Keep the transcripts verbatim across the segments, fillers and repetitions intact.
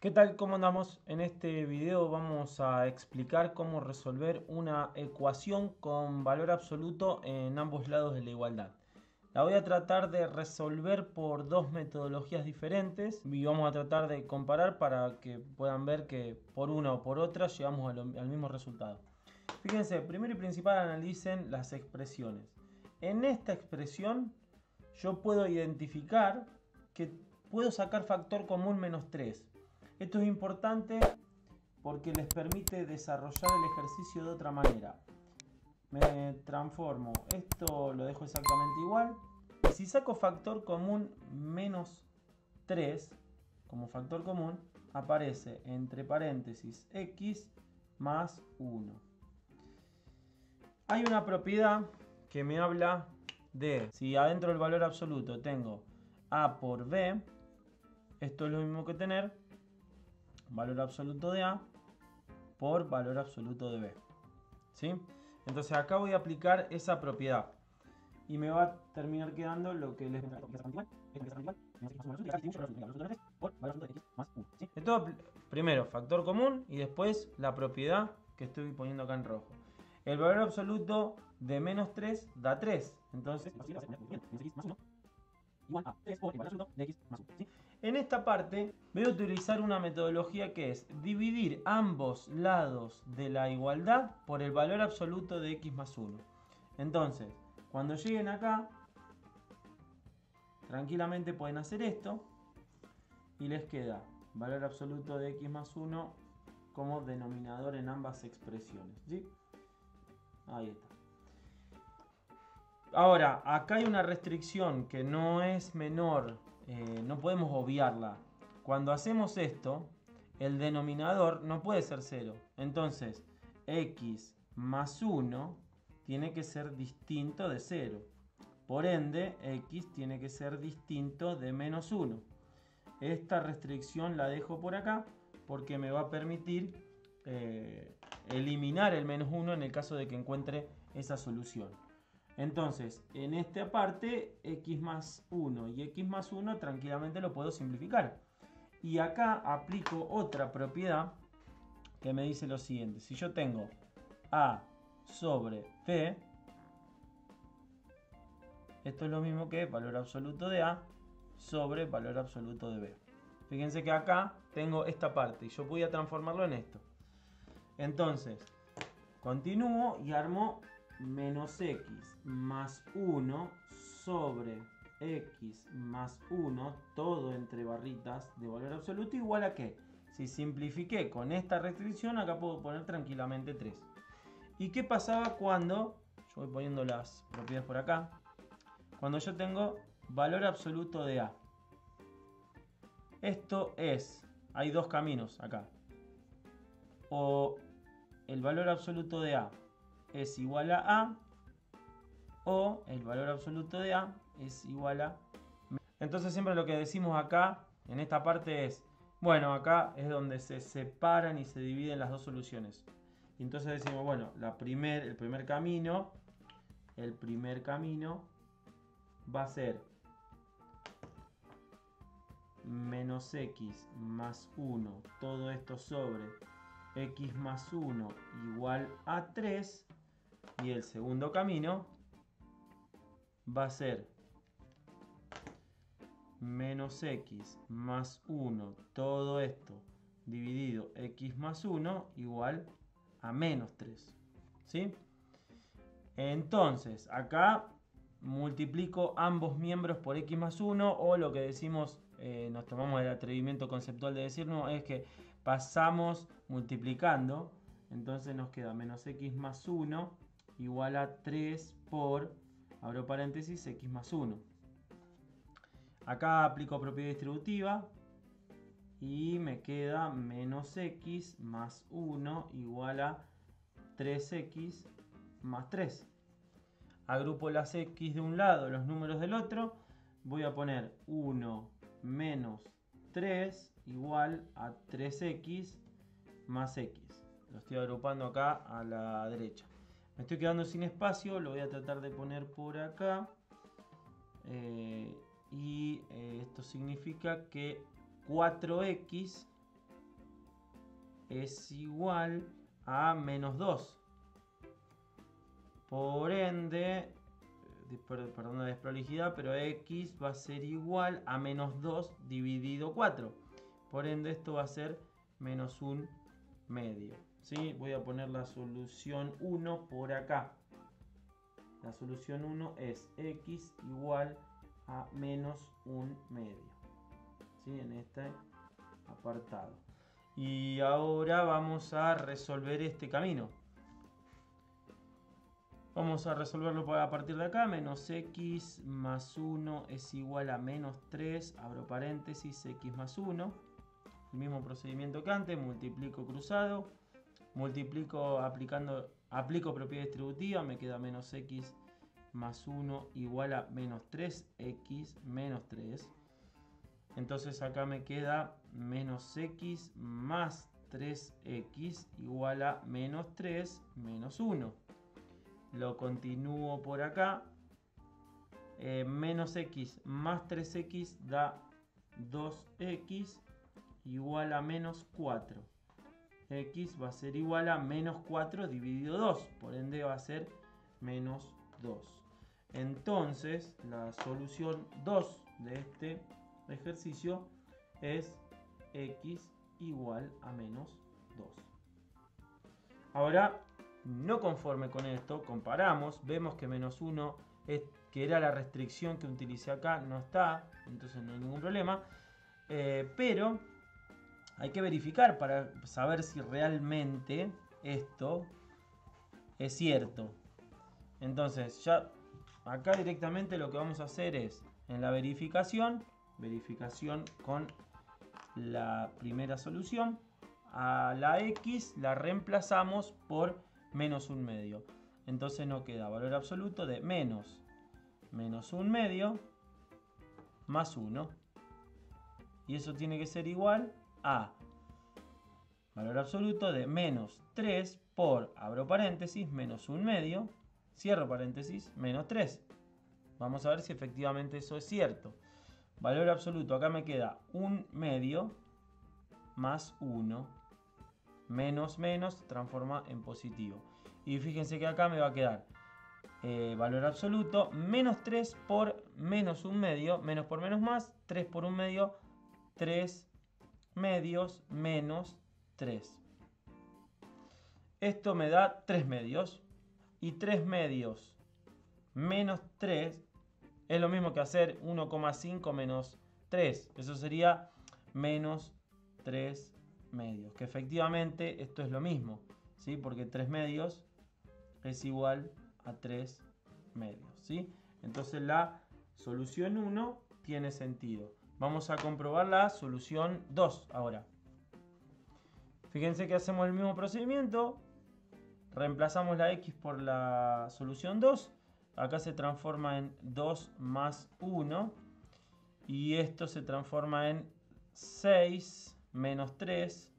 ¿Qué tal? ¿Cómo andamos? En este video vamos a explicar cómo resolver una ecuación con valor absoluto en ambos lados de la igualdad. La voy a tratar de resolver por dos metodologías diferentes y vamos a tratar de comparar para que puedan ver que por una o por otra llegamos al mismo resultado. Fíjense, primero y principal analicen las expresiones. En esta expresión yo puedo identificar que puedo sacar factor común menos tres. Esto es importante porque les permite desarrollar el ejercicio de otra manera. Me transformo, esto lo dejo exactamente igual. Si saco factor común menos tres, como factor común, aparece entre paréntesis x más uno. Hay una propiedad que me habla de, si adentro del valor absoluto tengo a por b, esto es lo mismo que tener valor absoluto de A por valor absoluto de B. ¿Sí? Entonces acá voy a aplicar esa propiedad y me va a terminar quedando lo que les... Esto primero factor común y después la propiedad que estoy poniendo acá en rojo. El valor absoluto de menos tres da tres. Entonces... En esta parte voy a utilizar una metodología que es dividir ambos lados de la igualdad por el valor absoluto de x más uno. Entonces, cuando lleguen acá, tranquilamente pueden hacer esto y les queda valor absoluto de x más uno como denominador en ambas expresiones. ¿Sí? Ahí está. Ahora, acá hay una restricción que no es menor, eh, no podemos obviarla. Cuando hacemos esto, el denominador no puede ser cero. Entonces, x más uno tiene que ser distinto de cero. Por ende, x tiene que ser distinto de menos uno. Esta restricción la dejo por acá porque me va a permitir eh, eliminar el menos uno en el caso de que encuentre esa solución. Entonces, en esta parte, x más uno y x más uno tranquilamente lo puedo simplificar. Y acá aplico otra propiedad que me dice lo siguiente. Si yo tengo a sobre b, esto es lo mismo que valor absoluto de a sobre valor absoluto de b. Fíjense que acá tengo esta parte y yo voy a transformarlo en esto. Entonces, continúo y armo menos x más uno sobre x más uno, todo entre barritas de valor absoluto, igual a que, si simplifiqué con esta restricción, acá puedo poner tranquilamente tres. ¿Y qué pasaba cuando, yo voy poniendo las propiedades por acá, cuando yo tengo valor absoluto de a? Esto es, hay dos caminos acá, o el valor absoluto de a es igual a a, o el valor absoluto de a es igual a... Entonces siempre lo que decimos acá, en esta parte es, bueno, acá es donde se separan y se dividen las dos soluciones. Y entonces decimos, bueno, la primer, el primer camino, el primer camino va a ser menos x más uno, todo esto sobre x más uno igual a tres. Y el segundo camino va a ser menos x más uno, todo esto dividido x más uno igual a menos tres. ¿Sí? Entonces, acá multiplico ambos miembros por x más uno, o lo que decimos, eh, nos tomamos el atrevimiento conceptual de decirnos, es que pasamos multiplicando. Entonces nos queda menos x más uno igual a tres por, abro paréntesis, x más uno. Acá aplico propiedad distributiva y me queda menos x más uno igual a tres x más tres. Agrupo las x de un lado, los números del otro. Voy a poner uno menos tres igual a tres x más x. Lo estoy agrupando acá a la derecha. Me estoy quedando sin espacio, lo voy a tratar de poner por acá. Eh, y eh, esto significa que cuatro x es igual a menos dos. Por ende, perdón la desprolijidad, pero x va a ser igual a menos dos dividido cuatro. Por ende, esto va a ser menos un medio. ¿Sí? Voy a poner la solución uno por acá. La solución uno es x igual a menos un medio. ¿Sí? En este apartado. Y ahora vamos a resolver este camino. Vamos a resolverlo a partir de acá. Menos x más uno es igual a menos tres. Abro paréntesis, x más uno. El mismo procedimiento que antes. Multiplico cruzado. Multiplico aplicando... Aplico propiedad distributiva, me queda menos x más uno igual a menos tres x menos tres. Entonces acá me queda menos x más tres x igual a menos tres menos uno. Lo continúo por acá. Eh, menos x más tres x da dos x igual a menos cuatro. X va a ser igual a menos cuatro dividido dos, por ende va a ser menos dos. Entonces la solución dos de este ejercicio es x igual a menos dos. Ahora, no conforme con esto, comparamos, vemos que menos uno, es, que era la restricción que utilicé acá, no está, entonces no hay ningún problema, eh, pero... hay que verificar para saber si realmente esto es cierto. Entonces, ya acá directamente lo que vamos a hacer es, en la verificación, verificación con la primera solución, a la x la reemplazamos por menos un medio. Entonces nos queda valor absoluto de menos, menos un medio, más uno. Y eso tiene que ser igual a valor absoluto de menos tres por, abro paréntesis, menos un medio, cierro paréntesis, menos tres. Vamos a ver si efectivamente eso es cierto. Valor absoluto, acá me queda un medio más uno. Menos, menos, transforma en positivo. Y fíjense que acá me va a quedar eh, valor absoluto, menos tres por menos un medio, menos por menos más, tres por un medio, tres medios menos tres. Esto me da tres medios. Y tres medios menos tres es lo mismo que hacer uno coma cinco menos tres. Eso sería menos tres medios. Que efectivamente esto es lo mismo, ¿sí? Porque tres medios es igual a tres medios, ¿sí? Entonces la solución uno tiene sentido. Vamos a comprobar la solución dos ahora. Fíjense que hacemos el mismo procedimiento. Reemplazamos la x por la solución dos. Acá se transforma en dos más uno. Y esto se transforma en seis menos tres.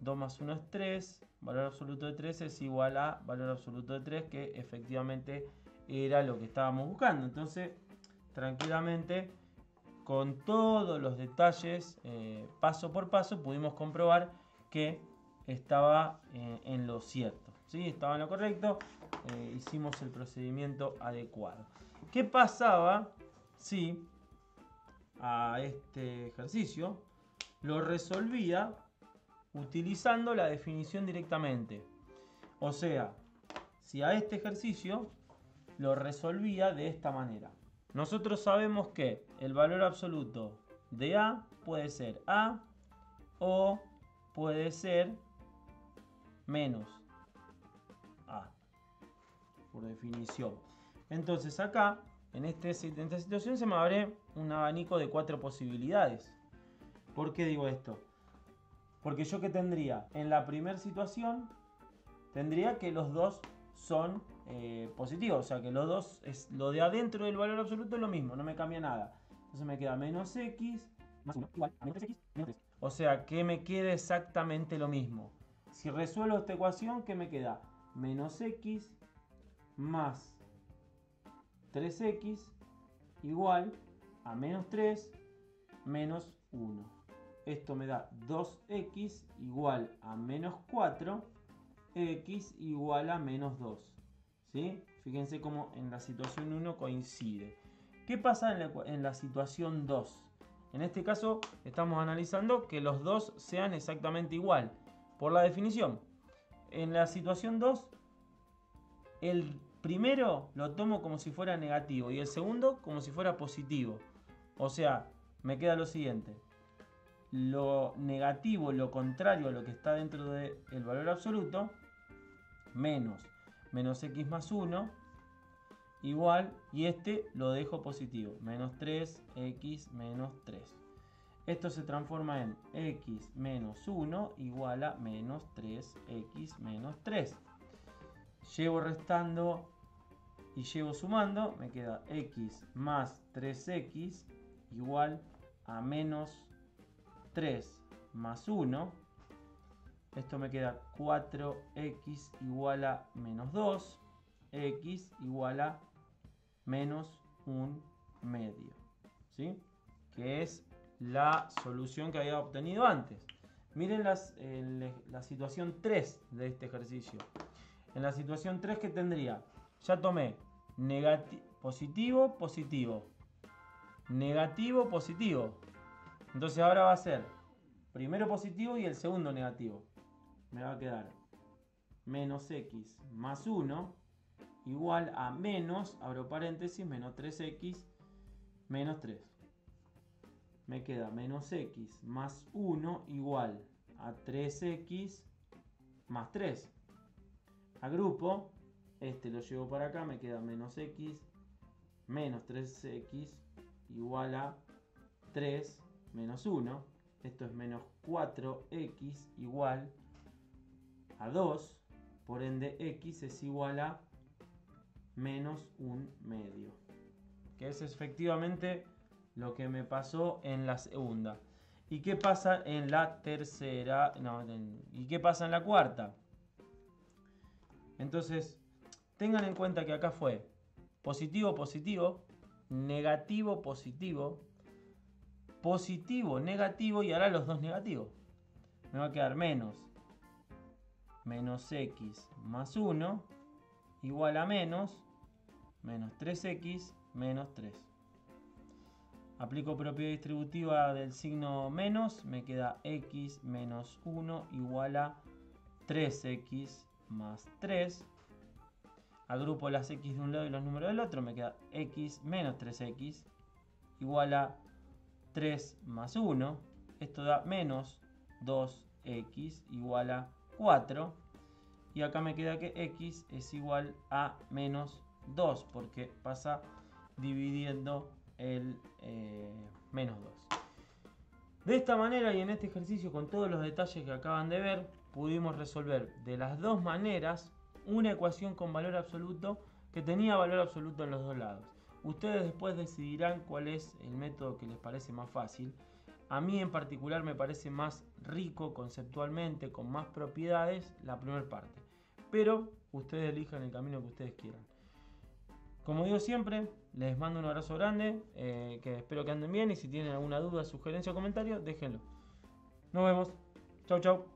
dos más uno es tres. Valor absoluto de tres es igual a valor absoluto de tres, que efectivamente era lo que estábamos buscando. Entonces, tranquilamente, con todos los detalles, eh, paso por paso, pudimos comprobar que estaba eh, en lo cierto, ¿sí? Estaba en lo correcto, eh, hicimos el procedimiento adecuado. ¿Qué pasaba si a este ejercicio lo resolvía utilizando la definición directamente? O sea, si a este ejercicio lo resolvía de esta manera. Nosotros sabemos que el valor absoluto de A puede ser A o puede ser menos A, por definición. Entonces acá, en, este, en esta situación, se me abre un abanico de cuatro posibilidades. ¿Por qué digo esto? Porque yo que tendría en la primera situación, tendría que los dos son eh, positivos, o sea que los dos, es lo de adentro del valor absoluto es lo mismo, no me cambia nada. Entonces me queda menos x más uno igual a menos tres x menos tres. O sea que me queda exactamente lo mismo. Si resuelvo esta ecuación, ¿qué me queda? Menos x más tres x igual a menos tres menos uno. Esto me da dos x igual a menos cuatro, x igual a menos dos. ¿Sí? Fíjense cómo en la situación uno coincide. ¿Qué pasa en la, en la situación dos? En este caso estamos analizando que los dos sean exactamente igual. Por la definición, en la situación dos, el primero lo tomo como si fuera negativo y el segundo como si fuera positivo. O sea, me queda lo siguiente. Lo negativo, lo contrario a lo que está dentro del valor absoluto, menos menos x más uno, igual, y este lo dejo positivo, menos tres x menos tres. Esto se transforma en x menos uno igual a menos tres x menos tres. Llevo restando y llevo sumando, me queda x más tres x igual a menos tres más uno, esto me queda cuatro x igual a menos dos, x igual a menos un medio, ¿sí? Que es la solución que había obtenido antes. Miren las, el, la situación tres de este ejercicio. En la situación tres, ¿qué tendría? Ya tomé negativo, positivo, positivo, negativo, positivo. Entonces ahora va a ser primero positivo y el segundo negativo. Me va a quedar menos x más uno igual a menos, abro paréntesis, menos tres x menos tres. Me queda menos x más uno igual a tres x más tres. Agrupo, este lo llevo para acá, me queda menos x menos tres x igual a tres menos uno, esto es menos cuatro x igual a dos, por ende x es igual a menos un medio, que es efectivamente lo que me pasó en la segunda. ¿Y qué pasa en la tercera? No, en, ¿y qué pasa en la cuarta? Entonces, tengan en cuenta que acá fue positivo, positivo, negativo, positivo, positivo, negativo y ahora los dos negativos. Me va a quedar menos menos x más uno igual a menos menos tres x menos tres. Aplico propiedad distributiva del signo menos, me queda x menos uno igual a tres x más tres. Agrupo las x de un lado y los números del otro, me queda x menos tres x igual a tres más uno, esto da menos dos x igual a cuatro, y acá me queda que x es igual a menos dos porque pasa dividiendo el eh, menos dos. De esta manera y en este ejercicio, con todos los detalles que acaban de ver, pudimos resolver de las dos maneras una ecuación con valor absoluto que tenía valor absoluto en los dos lados. Ustedes después decidirán cuál es el método que les parece más fácil. A mí en particular me parece más rico conceptualmente, con más propiedades, la primera parte. Pero ustedes elijan el camino que ustedes quieran. Como digo siempre, les mando un abrazo grande, eh, que espero que anden bien. Y si tienen alguna duda, sugerencia o comentario, déjenlo. Nos vemos. Chau, chau.